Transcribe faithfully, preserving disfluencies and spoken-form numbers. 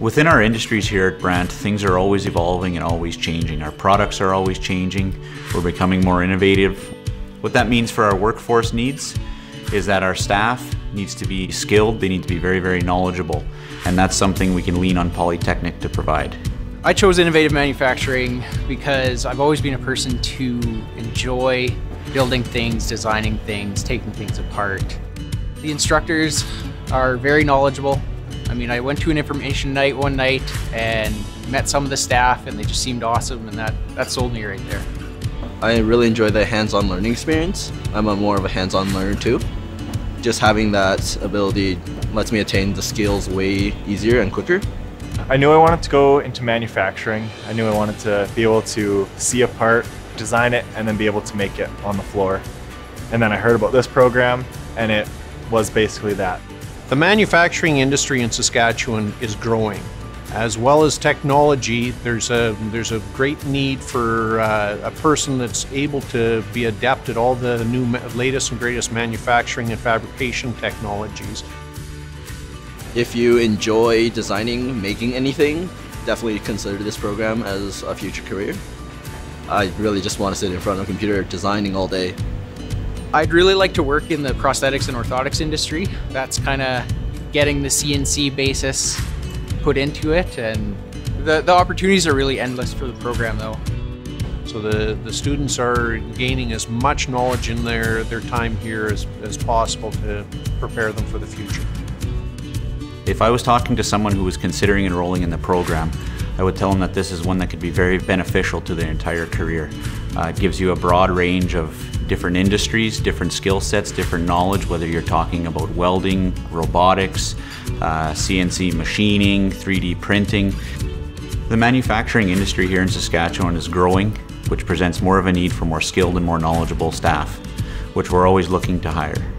Within our industries here at Brandt, things are always evolving and always changing. Our products are always changing. We're becoming more innovative. What that means for our workforce needs is that our staff needs to be skilled, they need to be very, very knowledgeable, and that's something we can lean on Polytechnic to provide. I chose innovative manufacturing because I've always been a person to enjoy building things, designing things, taking things apart. The instructors are very knowledgeable. I mean, I went to an information night one night and met some of the staff, and they just seemed awesome, and that, that sold me right there. I really enjoy the hands-on learning experience. I'm a more of a hands-on learner too. Just having that ability lets me attain the skills way easier and quicker. I knew I wanted to go into manufacturing. I knew I wanted to be able to see a part, design it, and then be able to make it on the floor. And then I heard about this program, and it was basically that. The manufacturing industry in Saskatchewan is growing. As well as technology, there's a, there's a great need for uh, a person that's able to be adept at all the new latest and greatest manufacturing and fabrication technologies. If you enjoy designing, making anything, definitely consider this program as a future career. I really just want to sit in front of a computer designing all day. I'd really like to work in the prosthetics and orthotics industry. That's kind of getting the C N C basis put into it, and the, the opportunities are really endless for the program though. So the, the students are gaining as much knowledge in their, their time here as, as possible to prepare them for the future. If I was talking to someone who was considering enrolling in the program, I would tell them that this is one that could be very beneficial to their entire career. Uh, it gives you a broad range of different industries, different skill sets, different knowledge, whether you're talking about welding, robotics, uh, C N C machining, three D printing. The manufacturing industry here in Saskatchewan is growing, which presents more of a need for more skilled and more knowledgeable staff, which we're always looking to hire.